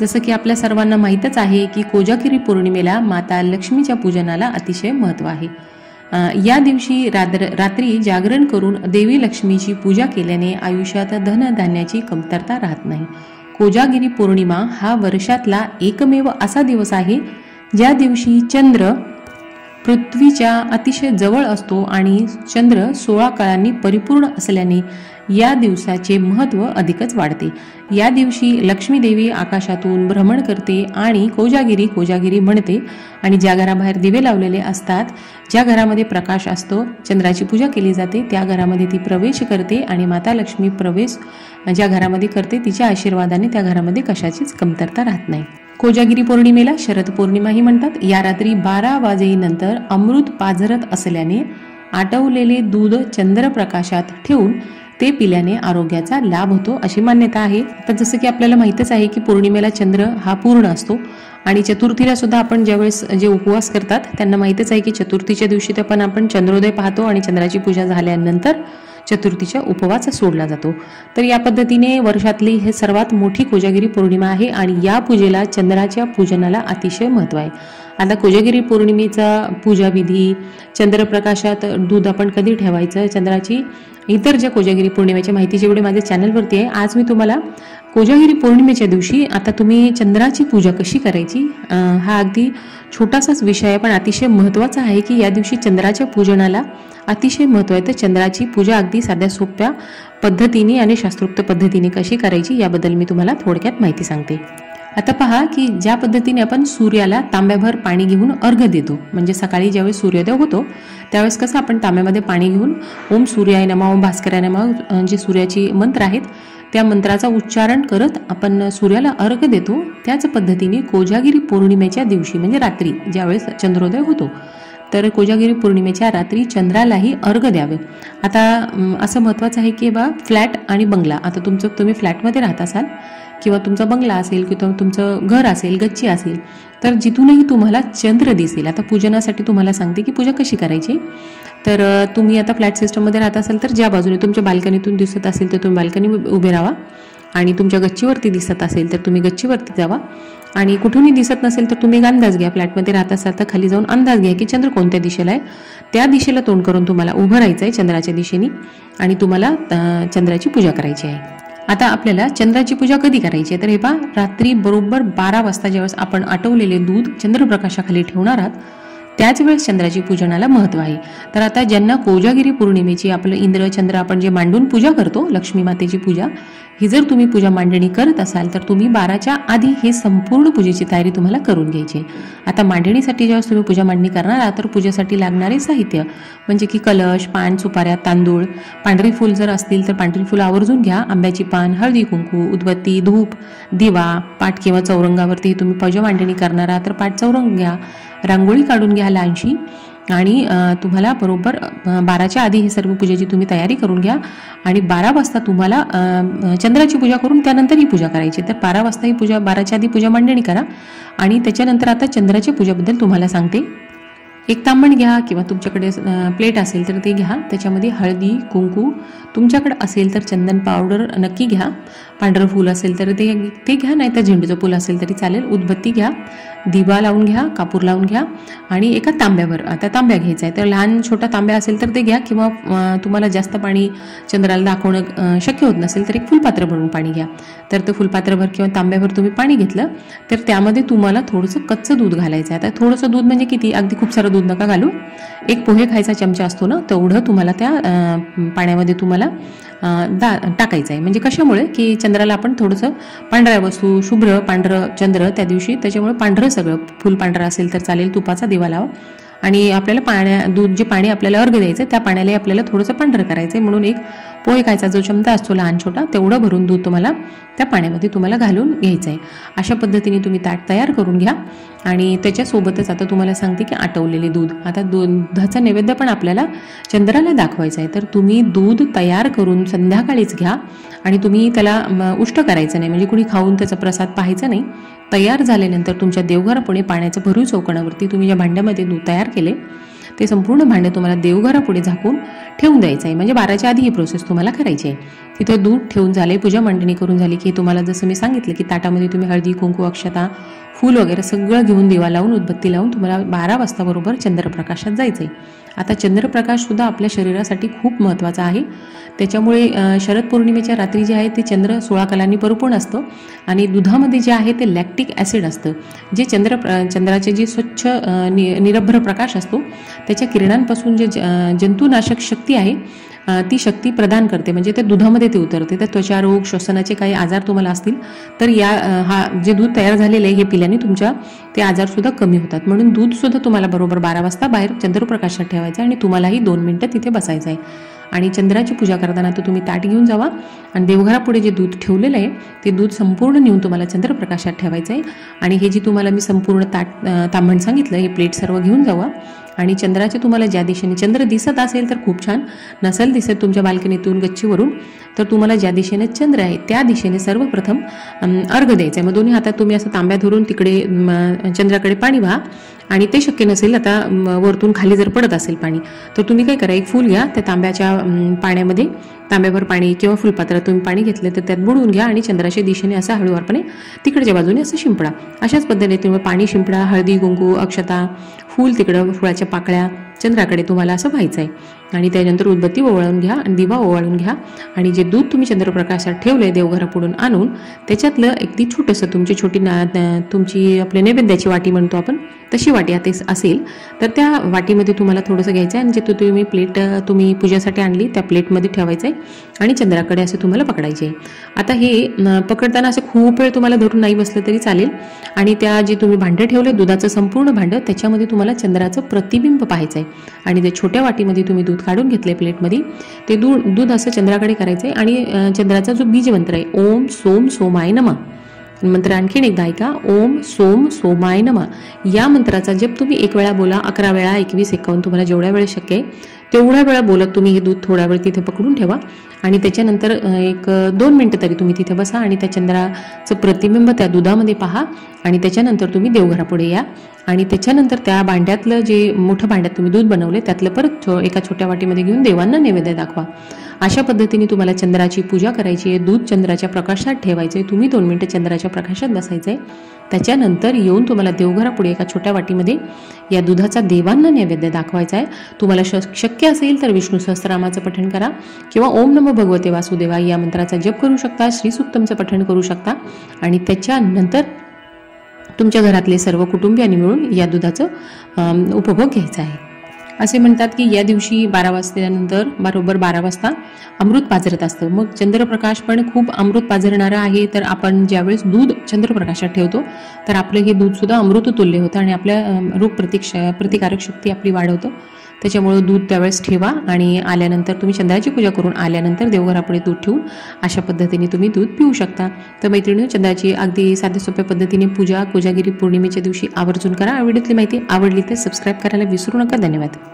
जसं की आपल्या सर्वांना माहीतच आहे की कोजागिरी पौर्णिमेला माता लक्ष्मीच्या पूजनाला अतिशय महत्त्व आहे। या दिवशी रात्री जागरण करून देवी लक्ष्मीची पूजा केल्याने आयुष्यात धन धान्याची कमतरता राहत नाही। कोजागिरी पौर्णिमा हा वर्षातला एकमेव असा दिवस आहे ज्या दिवशी चंद्र पृथ्वीच्या अतिशय जवळ असतो आणि चंद्र 16 कळांनी परिपूर्ण असल्याने या दिवसाचे महत्त्व अधिकच वाढते। या दिवशी लक्ष्मी देवी आकाशातून भ्रमण करते आणि कोजागिरी म्हणते आणि ज्या घराबाहेर दिवे लावलेले असतात, ज्या घरामध्ये प्रकाश असतो, चंद्राची पूजा केली जाते, त्या घरामध्ये ती प्रवेश करते आणि माता लक्ष्मी प्रवेश ज्या घरामध्ये करते तिच्या आशीर्वादाने त्या घरामध्ये कशाचीच कमतरता राहत नाही। कोजागिरी पौर्णिमेला शरद पूर्णिमा ही म्हणतात। या रात्री 12 वाजेनंतर अमृत पाझरत असल्याने आटवलेले दूध चंद्रप्रकाशात ठेवून ते पिल्याने आरोग्याचा लाभ होतो अशी मान्यता आहे। तर जसं की आपल्याला माहितच आहे की पौर्णिमेला चंद्र हा पूर्ण असतो आणि चतुर्थीला सुद्धा आपण ज्यावेळेस जे उपवास करतात त्यांना माहितच आहे की चतुर्थीच्या दिवशी तर पण आपण चंद्रोदय पाहतो आणि चंद्राची पूजा झाल्यानंतर चतुर्थीचा उपवास सोडला जातो। तर या पद्धतीने वर्षातली हे सर्वात मोठी कोजागिरी पौर्णिमा आहे आणि या पूजेला चंद्राच्या पूजनाला अतिशय महत्त्व आहे। आता कोजागिरी पौर्णिमेचा पूजा विधी, चंद्रप्रकाशात दूध आपण कधी ठेवायचं, चंद्राची इतर ज्या कोजागिरी पौर्णिमेच्या माहिती जेवढे माझ्या चॅनलवरती आहे, आज मी तुम्हाला कोजागिरी पौर्णिमेच्या दिवशी आता तुम्ही चंद्राची पूजा कशी करायची, हा अगदी छोटासाच विषय आहे पण अतिशय महत्त्वाचा आहे की या दिवशी चंद्राच्या पूजनाला अतिशय महत्त्व आहे। तर चंद्राची पूजा अगदी साध्या सोप्या पद्धतीने आणि शास्त्रोक्त पद्धतीने कशी करायची याबद्दल मी तुम्हाला थोडक्यात माहिती सांगते। आता पहा की ज्या पद्धतीने आपण सूर्याला तांब्याभर पाणी घेऊन अर्घ्य देतो, म्हणजे सकाळी ज्यावेळेस सूर्योदय होतो त्यावेळेस कसं आपण तांब्यामध्ये पाणी घेऊन ओम सूर्याय नमः, ओम भास्कराय नमः जे सूर्याची मंत्र आहेत त्या मंत्राचा उच्चारण करत आपण सूर्याला अर्घ्य देतो। त्याच पद्धतीने कोजागिरी पौर्णिमेच्या दिवशी म्हणजे रात्री ज्यावेळेस चंद्रोदय होतो तर कोजागिरी पौर्णिमेच्या रात्री चंद्रालाही अर्घ्य द्यावे। आता असं महत्त्वाचं आहे की बा फ्लॅट आणि बंगला, आता तुम्ही फ्लॅटमध्ये राहत असाल किंवा तुमचा बंगला असेल किंवा तुमचं घर असेल, गच्ची असेल, तर जिथूनही तुम्हाला चंद्र दिसेल। आता पूजनासाठी तुम्हाला सांगते की पूजा कशी करायची। तर तुम्ही आता फ्लॅट सिस्टममध्ये राहत असाल तर ज्या बाजूने तुमच्या बाल्कनीतून दिसत असेल तर तुम्ही बाल्कनी उभे राहा आणि तुमच्या गच्चीवरती दिसत असेल तर तुम्ही गच्चीवरती जावा आणि कुठूनही दिसत नसेल तर तुम्ही एक अंदाज घ्या, फ्लॅटमध्ये राहत असाल तर खाली जाऊन अंदाज घ्या की चंद्र कोणत्या दिशेला आहे, त्या दिशेला तोंड करून तुम्हाला उभं राहायचं आहे चंद्राच्या दिशेने आणि तुम्हाला चंद्राची पूजा करायची आहे। आता आपल्याला चंद्राची पूजा कधी करायची आहे तर हे पहा, रात्री बरोबर 12 वाजता ज्यावेळेस आपण आटवलेले दूध चंद्रप्रकाशाखाली ठेवणार आहात त्याच वेळेस चंद्राची पूजनाला महत्त्व आहे। तर आता ज्यांना कोजागिरी पौर्णिमेची आपलं इंद्र चंद्र आपण जे मांडून पूजा करतो लक्ष्मी मातेची पूजा ही जर तुम्ही पूजा मांडणी करत असाल तर तुम्ही 12च्या आधी हे संपूर्ण पूजेची तयारी तुम्हाला करून घ्यायची आहे। आता मांडणीसाठी ज्यावेळेस तुम्ही पूजा मांडणी करणार आहात तर पूजेसाठी लागणारे साहित्य म्हणजे की कलश, पान, सुपाऱ्या, तांदूळ, पांढरी फुल जर असतील तर पांढरी फुलं आवर्जून घ्या, आंब्याची पान, हळदी कुंकू, उदबत्ती, धूप, दिवा, पाट किंवा चौरंगावरती तुम्ही पूजा मांडणी करणार आहात तर पाट चौरंग घ्या, रांगोळी काढून घ्या लहानशी आणि तुम्हाला बरोबर 12च्या आधी हे सर्व पूजेची तुम्ही तयारी करून घ्या आणि 12 वाजता तुम्हाला चंद्राची पूजा करून त्यानंतर ही पूजा करायची। तर 12 वाजता ही पूजा 12च्या आधी पूजा मांडणी करा आणि त्याच्यानंतर आता चंद्राच्या पूजेबद्दल तुम्हाला सांगते। एक तांबण घ्या किंवा तुमच्याकडे प्लेट असेल तर ते घ्या, त्याच्यामध्ये हळदी कुंकू तुमच्याकडे असेल तर चंदन पावडर नक्की घ्या, पांढरं फूल असेल तर ते घ्या नाही तर झेंडूचं फूल असेल तरी चालेल, उदबत्ती घ्या, दिवा लावून घ्या, कापूर लावून घ्या आणि एका तांब्यावर आता तांब्या घ्यायचा आहे तर लहान छोटा तांब्या असेल तर ते घ्या किंवा तुम्हाला जास्त पाणी चंद्राला दाखवणं शक्य होत नसेल तर एक फुलपात्र भरून पाणी घ्या। तर ते फुलपात्रभर किंवा तांब्यावर तुम्ही पाणी घेतलं तर त्यामध्ये तुम्हाला थोडंसं कच्चं दूध घालायचं आहे। आता थोडंसं दूध म्हणजे किती, अगदी खूप सारं दूध नका घालू, एक पोहे खायचा चमचा असतो ना तेवढं तुम्हाला त्या पाण्यामध्ये तुम्हाला टाकायचं आहे। म्हणजे कशामुळे की चंद्राला आपण थोडंसं पांढऱ्या वस्तू, शुभ्र पांढरं चंद्र त्या दिवशी, त्याच्यामुळे पांढरं सगळं, फुल पांढरं असेल तर चालेल, तुपाचा दिवा लावा आणि आपल्याला दूध जे पाणी आपल्याला अर्घ्य द्यायचं त्या पाण्याला आपल्याला थोडंसं पांढरं करायचं आहे, म्हणून एक पोहे खायचा जो चमचा असतो लहान छोटा तेवढं भरून दूध तुम्हाला त्या पाण्यामध्ये तुम्हाला घालून घ्यायचं आहे। अशा पद्धतीने तुम्ही ताट तयार करून घ्या आणि त्याच्यासोबतच आता तुम्हाला सांगते की आटवलेले दूध, आता दुधाचा नैवेद्य पण आपल्याला चंद्राला दाखवायचा आहे तर तुम्ही दूध तयार करून संध्याकाळीच घ्या आणि तुम्ही त्याला उष्ट करायचं नाही, म्हणजे कुणी खाऊन त्याचा प्रसाद पाहायचा नाही। तयार झाल्यानंतर तुमच्या देवघरापुढे पाण्याचं भरू चौकणावरती तुम्ही ज्या भांड्यामध्ये दूध तयार केले ते संपूर्ण भांडं तुम्हाला देवघरापुढे झाकून ठेवून द्यायचं आहे, म्हणजे 12च्या आधी ही प्रोसेस तुम्हाला करायची आहे। तिथे दूध ठेवून झाले, पूजा मांडणी करून झाली की तुम्हाला जसं मी सांगितलं की ताटामध्ये तुम्ही हळदी कुंकू अक्षता फूल वगैरे सगळं घेऊन दिवा लावून उदबत्ती लावून तुम्हाला 12 वाजता बरोबर चंद्रप्रकाशात जायचं आहे। आता चंद्रप्रकाश सुद्धा आपल्या शरीरासाठी खूप महत्त्वाचा आहे, त्याच्यामुळे शरद पौर्णिमेच्या रात्री जे आहे ते चंद्र 16 कलांनी परिपूर्ण असतो आणि दुधामध्ये जे आहे ते लॅक्टिक ॲसिड असतं, जे चंद्राचे जे स्वच्छ निरभ्र प्रकाश असतो त्याच्या किरणांपासून जे जंतुनाशक शक्ती आहे ती शक्ती प्रदान करते, म्हणजे ते दुधामध्ये ते उतरते। तर त्वचा रोग श्वसनाचे काही आजार तुम्हाला असतील तर हा जे दूध तयार झालेलं आहे हे पिल्याने तुमच्या ते आजारसुद्धा कमी होतात, म्हणून दूधसुद्धा तुम्हाला बरोबर 12 वाजता बाहेर चंद्रप्रकाशात ठेवायचं आणि तुम्हालाही 2 मिनिटं तिथे बसायचं आहे। आणि चंद्राची पूजा करताना तर तुम्ही ताट घेऊन जावा आणि देवघरापुढे जे दूध ठेवलेलं आहे ते दूध संपूर्ण नेऊन तुम्हाला चंद्रप्रकाशात ठेवायचं आहे। आणि हे जी तुम्हाला मी संपूर्ण तांबण सांगितलं हे प्लेट सर्व घेऊन जावा आणि चंद्राचे तुम्हाला ज्या दिशेने चंद्र दिसत असेल तर खूप छान, नसेल दिसत तुमच्या बाल्कनीतून गच्चीवरून तर तुम्हाला ज्या दिशेने चंद्र आहे त्या दिशेने सर्वप्रथम अर्घ द्यायचा आहे। मग दोन्ही हातात तुम्ही असं तांब्या धरून तिकडे चंद्राकडे पाणी वाहा आणि ते शक्य नसेल आता वरतून खाली जर पडत असेल पाणी तर तुम्ही काय करा, एक फूल घ्या त्या तांब्याच्या पाण्यामध्ये, तांब्यावर पाणी किंवा फुलपात्रात तुम्ही पाणी घेतले तर त्यात बुडवून घ्या आणि चंद्राच्या दिशेने असं हळूवारपणे तिकडच्या बाजूने असं शिंपडा। अशाच पद्धतीने तुम्ही पाणी शिंपडा, हळदी कुंकू अक्षता फूल तिकडं फुलाच्या पाकळ्या चंद्राकडे तुम्हाला असं व्हायचं आहे आणि त्यानंतर उदबत्ती ओवाळून घ्या आणि दिवा ओवाळून घ्या आणि जे दूध तुम्ही चंद्रप्रकाशात ठेवले देवघरापुढून आणून त्याच्यातलं अगदी छोटंसं तुमची तुमची आपल्या नैवेद्याची वाटी म्हणतो आपण तशी वाटी आता असेल तर त्या वाटीमध्ये तुम्हाला थोडंसं घ्यायचं आहे आणि जे तुम्ही प्लेट तुम्ही पूजेसाठी आणली त्या प्लेटमध्ये ठेवायचं आहे आणि चंद्राकडे असं तुम्हाला पकडायचं आहे। आता हे पकडताना असं खूप वेळ तुम्हाला धरून नाही बसलं तरी चालेल आणि त्या जे तुम्ही भांडं ठेवलं दुधाचं संपूर्ण भांडं त्याच्यामध्ये तुम्हाला चंद्राचं प्रतिबिंब पाहायचं आहे आणि त्या छोट्या वाटीमध्ये तुम्ही दूध काढून घेतले प्लेटमध्ये ते दूध असं चंद्राकडे करायचं आहे आणि चंद्राचा जो बीज मंत्र आहे ओम सोम सोमाय नमः, मंत्र आणखीन एकदा ऐका ओम सोम सोमाय नमः। या मंत्राचा जप तुम्ही 1 वेळा बोला, 11 वेळा, 21, 51 तुम्हाला जेवढ्या वेळ शक्य आहे तेवढ्या वेळा बोलत तुम्ही हे दूध थोडा वेळ तिथे पकडून ठेवा आणि त्याच्यानंतर 1-2 मिनटं तरी तुम्ही तिथे बसा आणि त्या चंद्राचं प्रतिबिंब त्या दुधामध्ये पहा आणि त्याच्यानंतर तुम्ही देवघरापुढे या आणि त्याच्यानंतर त्या भांड्यातलं जे मोठं भांड्यात तुम्ही दूध बनवले त्यातलं परत एका छोट्या वाटीमध्ये घेऊन देवांना नैवेद्य दाखवा। अशा पद्धतीने तुम्हाला चंद्राची पूजा करायची आहे, दूध चंद्राच्या प्रकाशात ठेवायचं आहे, तुम्ही 2 मिनटं चंद्राच्या प्रकाशात बसायचं आहे, त्याच्यानंतर येऊन तुम्हाला देवघरापुढे एका छोट्या वाटीमध्ये या दुधाचा देवांना नैवेद्य दाखवायचा आहे। तुम्हाला शक्य असेल तर विष्णू सहस्त्रनामाचं पठण करा किंवा ओम नमो भगवते वासुदेवाय या मंत्राचा जप करू शकता, श्रीसुक्तमचं पठण करू शकता आणि त्याच्यानंतर तुमच्या घरातले सर्व कुटुंबियांनी मिळून या दुधाचं उपभोग घ्यायचा आहे। असे म्हणतात की या दिवशी 12 वाजल्यानंतर बरोबर 12 वाजता अमृत पाझरत असतं, मग चंद्रप्रकाश पण खूप अमृत पाझरणारा आहे तर आपण ज्यावेळेस दूध चंद्रप्रकाशात ठेवतो तर आपलं हे दूधसुद्धा अमृततुल्य होतं आणि आपल्या प्रतिकारक शक्ती आपली वाढवतं, त्याच्यामुळे दूध त्यावेळेस ठेवा आणि आल्यानंतर तुम्ही चंद्राची पूजा करून आल्यानंतर देवघरापुढे दूध ठेवून अशा पद्धतीने तुम्ही दूध पिऊ शकता। तर मैत्रिणी चंद्राची अगदी साध्या सोप्या पद्धतीने पूजा कोजागिरी पौर्णिमेच्या दिवशी आवर्जून करा। आवडीतली माहिती आवडली तर सबस्क्राईब करायला विसरू नका। धन्यवाद।